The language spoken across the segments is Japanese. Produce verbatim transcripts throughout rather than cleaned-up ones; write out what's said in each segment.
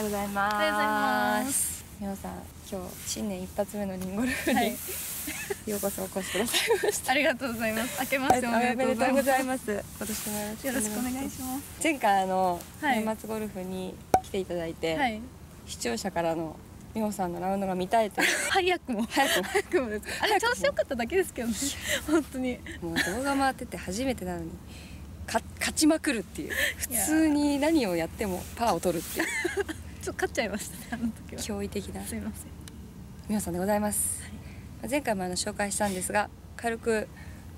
がとうございます。みほさん、今日新年一発目のリンゴルフに、はい、ようこそお越しくださいました。ありがとうございます。明けましておめでとうございます。よろしくお願いします。前回あの年末ゴルフに来ていただいて、はい、視聴者からのみほさんのラウンドが見たいと早くも早くも早くもです。あれ調子良かっただけですけどね。本当に。もう動画回ってて初めてなのに。勝ちまくるっていう、普通に何をやってもパーを取るっていうちょっと勝っちゃいましたね、あの時は。驚異的な、すみません、みほさんでございます、はい、前回もあの紹介したんですが、軽く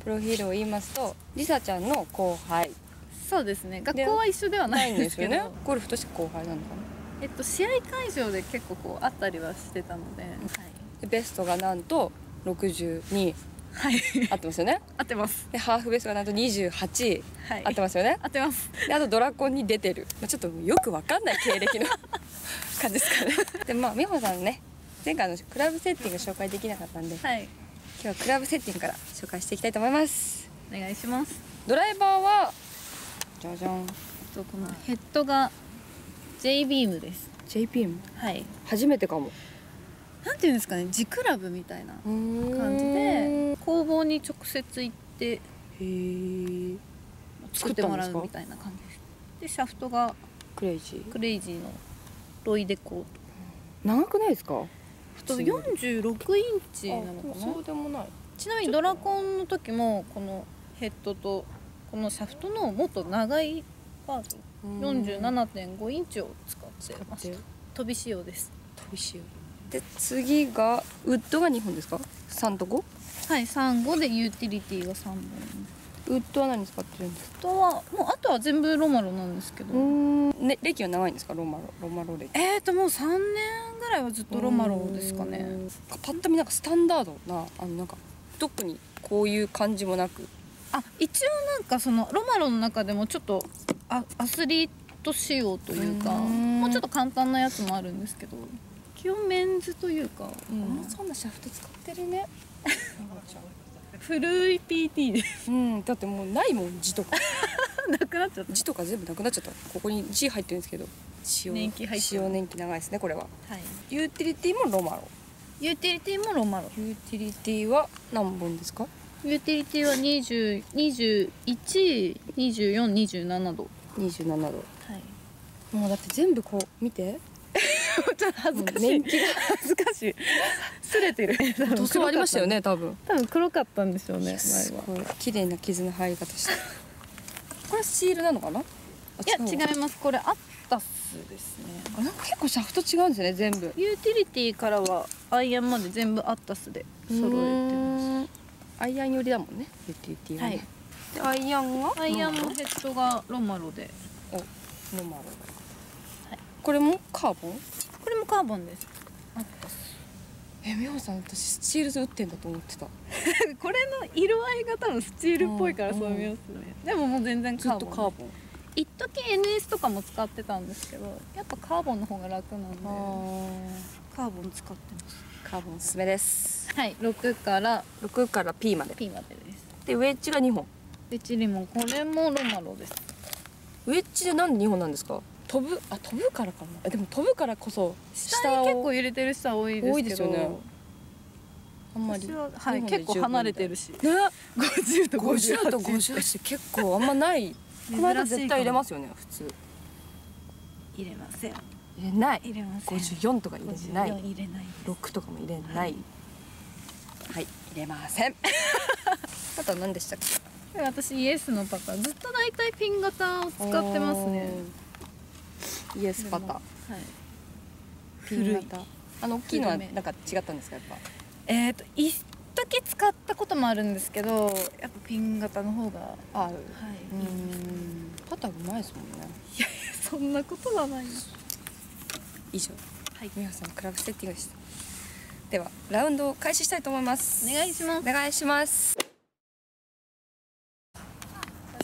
プロフィールを言いますと、りさちゃんの後輩。そうですね、学校は一緒ではないんですけど、ね、ゴルフとして後輩なのかな。えっと試合会場で結構こうあったりはしてたので、はい、ベストがなんとろくじゅうに。はい、合ってますよね。合ってます。でハーフベースがなんとにじゅうはち、はい、合ってますよね。合ってます。であとドラコンに出てる、まあ、ちょっとよくわかんない経歴の感じですかね。でまあみほさんね、前回のクラブセッティング紹介できなかったんで、はい、今日はクラブセッティングから紹介していきたいと思います。お願いします。ドライバーはじゃじゃん。とこのヘッドが ジェイビーム です。ジェイビーム。はい。初めてかも。なんていうんですかね、地クラブみたいな感じで工房に直接行って作ってもらうみたいな感じです。でシャフトがクレイジークレイジーのロイデコ。長くないですか？よんじゅうろくインチなのかな。そうでもない。ちなみにドラコンの時もこのヘッドとこのシャフトのもっと長いバージョン よんじゅうななてんごインチを使ってました。飛び仕様です。飛び仕様で次がウッドがにほんですか？ さん と ご？ はい、さんごでユーティリティがさんぼん。ウッドは何使ってるんですか？ウッドはもうあとは全部ロマロなんですけど、ね、歴は長いんですか？ロマロロマロ歴えーともうさんねんぐらいはずっとロマロですかね。パッと見なんかスタンダードな、あのなんか特にこういう感じもなく、あ一応なんかそのロマロの中でもちょっとアスリート仕様というか、もうちょっと簡単なやつもあるんですけど、基本メンズというか、うん、そんなシャフト使ってるね。古い ピーティー です。うん、だってもうないもん、字とか。なくなっちゃった。字とか全部なくなっちゃった。ここに字入ってるんですけど。使用年季入ってる。使用年季長いですね、これは。はい。ユーティリティもロマロ。ユーティリティもロマロ。ユーティリティは何本ですか？ユーティリティはにじゅう、にじゅういち、にじゅうよん、にじゅうななど。にじゅうななど。はい。もうだって全部こう見て。ちょっと恥ずかしい。年季が恥ずかしい。擦れてる。塗装ありましたよね、多分。多分黒かったんでしょうね。すごい綺麗な傷の入り方して。これシールなのかな？いや違います。これアッタスですね。あ、なんか結構シャフト違うんですよね、全部。ユーティリティからはアイアンまで全部アッタスで揃えてます。アイアン寄りだもんね、ユーティリティはね。はい。でアイアンは？アイアンのヘッドがロマロで。お、ロマロ。これもカーボン？これもカーボンです。あったっす。え、みほさん、私スチールで打ってんだと思ってた。これの色合いが多分スチールっぽいからそう見ますね。でももう全然カーボン。ずっとカーボン。一時 エヌエス とかも使ってたんですけど、やっぱカーボンの方が楽なんで、カーボン使ってます。カーボンおすすめです。はい、ろくからろくから ピー まで。P までです。でウェッジがにほん。ウェッジにほんもこれもロマロです。ウェッジでなんでにほんなんですか？飛ぶ、あ、飛ぶからかな。でも飛ぶからこそ下に結構揺れてる人多いですけど。多いですよね。あんまり。はい、結構離れてるし。ね、ごじゅうとごじゅうはちとごじゅうはち結構あんまない。この間絶対入れますよね、普通。入れません。入れない。入れません。ごじゅうよんとか入れない。入れない。ろくとかも入れない。はい、入れません。あとは何でしたっけ？私イエスのパターン。ずっと大体ピン型を使ってますね。イエスパター、古い。あの大きいのはなんか違ったんですか、やっぱ。えっと一時使ったこともあるんですけど、やっぱピン型の方が合う。はい。パターうまいですもんね。いやいや、そんなことはない。以上。はい。みほさんクラブセッティングでした。ではラウンドを開始したいと思います。お願いします。お願いします。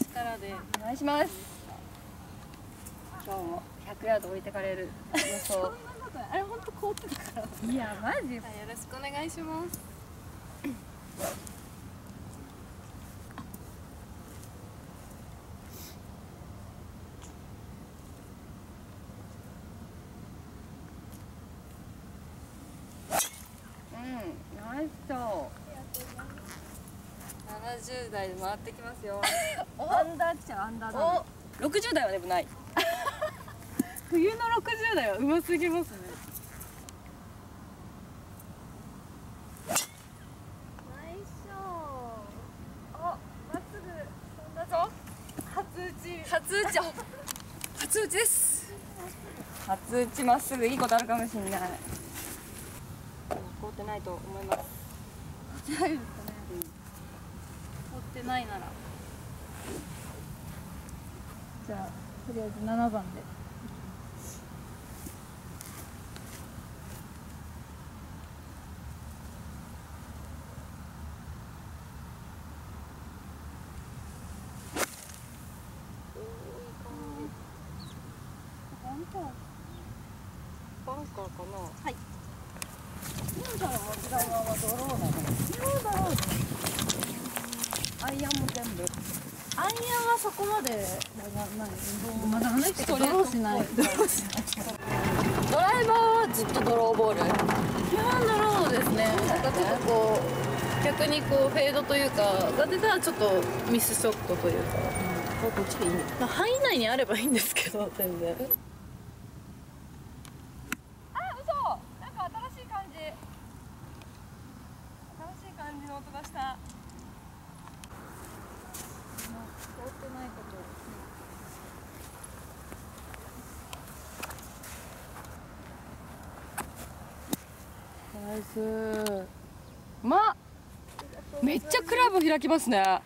私からでお願いします。今日もひゃくヤード置いてかれる予想。あれ本当凍ってたから。いやマジ。よろしくお願いします。大将。七十代で回ってきますよ。アンダーっちゃアンダーだね。六十代はでもない。冬の六十代はうますぎますね。初打ちです。初打ちまっすぐいいことあるかもしれない。凍ってないと思います。凍ってないですかね。凍ってないなら。じゃあとりあえず七番で。バンカーかな。はい。今から持ち球はドローだね。どうだろう。アイアンも全部。アイアンはそこまでまだないけどドローしない。ドライバーはずっとドローボール。基本ドローですね。なんかちょっとこう逆にこうフェードというかが出たらちょっとミスショットというか。こっちでいい。範囲内にあればいいんですけど全然。ま、めっちゃクラブ開きますね。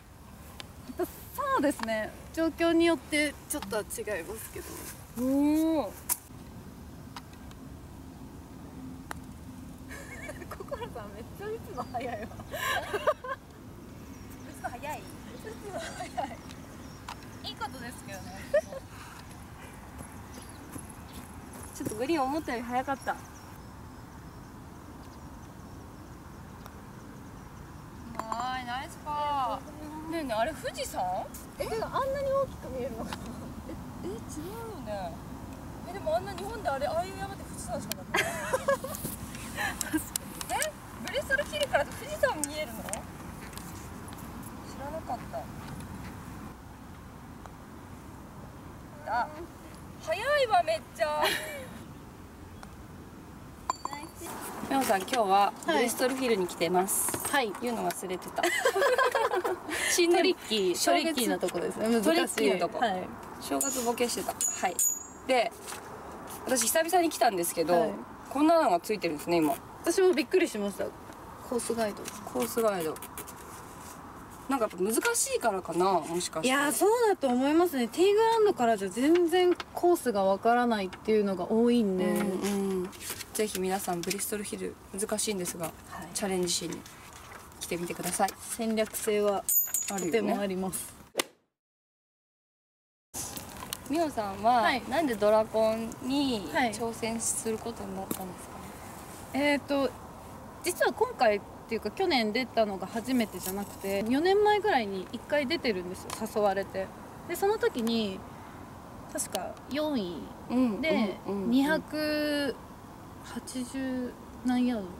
そうですね。状況によってちょっとは違いますけど。おお。心さんめっちゃ打つの早いわ。打つの早い。打つの早い。いいことですけどね。ちょっとグリーン思ったより早かった。あれ富士山？え、あんなに大きく見えるのかな。え、え、違うよね。え、でもあんな日本であれああいう山って富士山しかなくない。え、ブリストルヒルから富士山見えるの？知らなかった。あ、早いわめっちゃ。みおさん今日はブリストルヒルに来てます。はい、言うの忘れてた。シントリッキー、トリッキーなとこですね。難しい。トリッキーなとこ。はい、正月ボケしてた。はい。で、私久々に来たんですけど、はい、こんなのがついてるんですね今。私もびっくりしました。コースガイド。コースガイド。なんかやっぱ難しいからかな、もしかして。いや、そうだと思いますね。ティーグラウンドからじゃ全然コースがわからないっていうのが多いんで。うんうん、ぜひ皆さんブリストルヒル難しいんですが、はい、チャレンジしに来てみてください。戦略性はとてもあります。みおさんは、はい、なんでドラコンに挑戦することになったんですかね。はい、えっと実は今回っていうか去年出たのが初めてじゃなくてよねんまえぐらいにいっかい出てるんですよ、誘われて。でその時に確かよんいでにひゃくはちじゅう何ヤードとか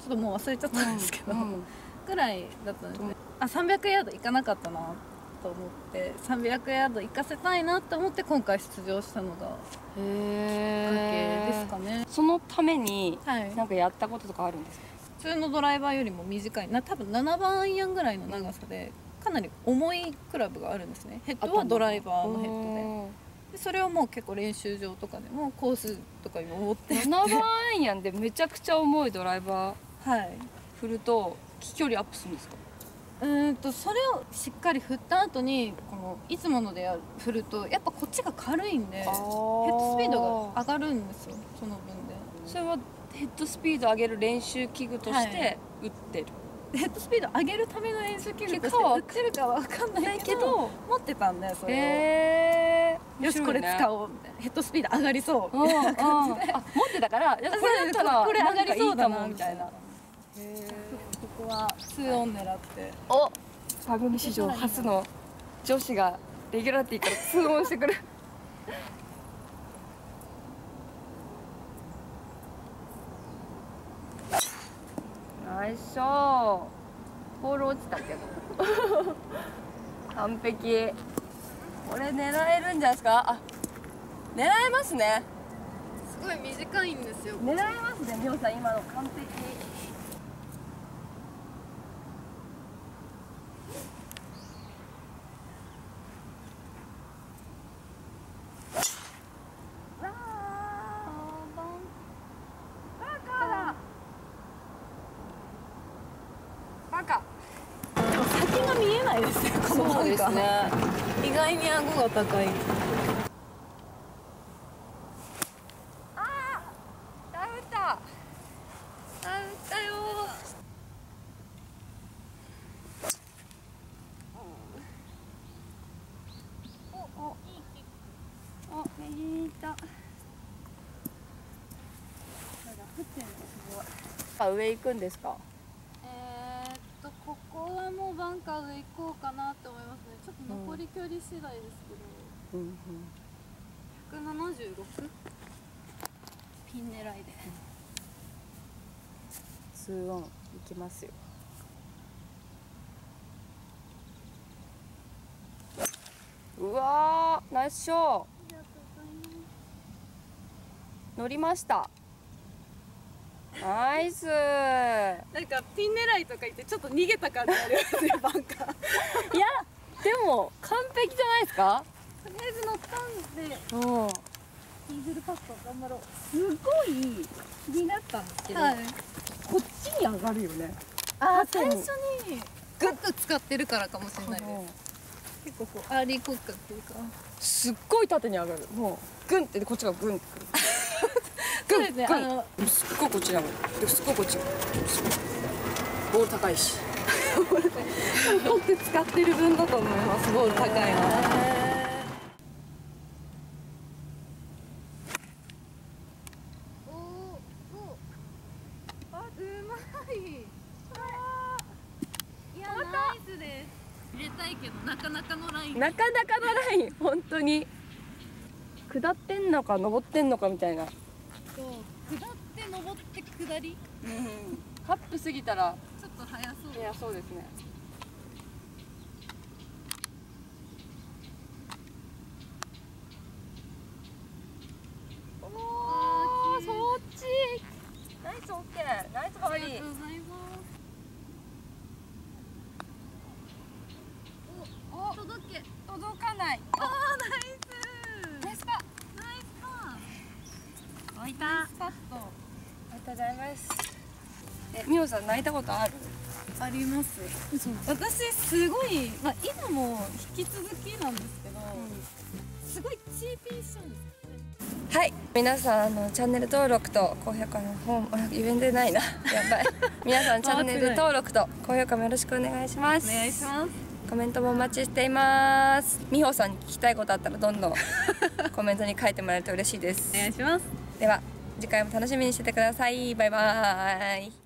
ちょっともう忘れちゃったんですけど、うん、ぐらいだったんですね。あ、さんびゃくヤード行かなかったなと思ってさんびゃくヤード行かせたいなと思って今回出場したのがきっかけですかね。そのためになんかやったこととかあるんですか。普通のドライバーよりも短いな、多分ななばんアイアンぐらいの長さでかなり重いクラブがあるんですね。ヘッドはドライバーのヘッドで。それをもう結構練習場とかでもコースとかに登ってななばんアイアンでめちゃくちゃ重いドライバー、はい、振ると飛距離アップするんですか。うんとそれをしっかり振った後にこのいつもので振るとやっぱこっちが軽いんでヘッドスピードが上がるんですよ、その分で。それはヘッドスピード上げる練習器具として打ってる、はい、ヘッドスピード上げるための練習器具として打ってるかは分かんないけど持ってたんだよそれを。えーよしこれ使おうみたいな、ヘッドスピード上がりそうみたいな感じで持ってたから、これ上がりそうだなみたいな。ここはツーオン狙って、お番組史上初の女子がレギュラーティーからツーオンしてくる。ナ最初ボール落ちたけど完璧。これ狙えるんじゃないですか。あ、狙えますね。すごい短いんですよ。狙えますね、みおさん今の完璧。そうですね。意外に顎が高い。ああ、打った。あ、打ったよ。おお、お、右に行った。なんか降ってるのすごい。あ、上行くんですか。ここはもうバンカーで行こうかなと思いますね。ちょっと残り距離次第ですけど、うんうん、ひゃくななじゅうろくピン狙いでにオンいきますよ。うわー、ナイスショー。乗りました。ナイス。なんかピン狙いとか言ってちょっと逃げた感じありますね、バンカー。いや、でも完璧じゃないですか。とりあえず乗ったんで、うん、イーグルパット頑張ろう。すごい気になったんですけど、はい、こっちに上がるよね。あ、最初にグッと使ってるからかもしれないです。結構こうアーリー効果っていうか、すっごい縦に上がる。もうグンってこっちがグンってくる。そうですね、あのすっごいこっちだもん。すっごいこっち。ボール高いし。取って使ってる分だと思います。ボール高いな。おお、あ、うまい。いや、ナイスです。入れたいけどなかなかのライン。なかなかのライン、本当に。下ってんのか登ってんのかみたいな。下って登って下り、うん、カップ過ぎたらちょっと速そう。いや、そうですね。おお、そっち。ナイスオッケー、ナイス可愛い。ありがとうございます。おお、届け、届かない。おお、ナイス。泣いた。パッと。ありがとうございます。え、みおさん泣いたことある？あります。私すごい、まあ、今も引き続きなんですけど、うん、すごいチーピーしちゃうんです。はい、皆さんあのチャンネル登録と高評価の本、イベントでないな。やばい。皆さんチャンネル登録と高評価もよろしくお願いします。お願いします。コメントもお待ちしています。みほさんに聞きたいことあったらどんどんコメントに書いてもらえると嬉しいです。お願いします。では次回も楽しみにしててください。バイバーイ。